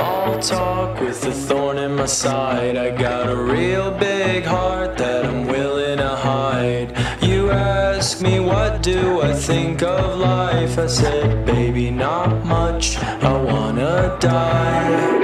small talk with a thorn in my side. I got a real big heart that I'm willing to hide. You ask me what do I think of life, I said baby not much, I wanna die.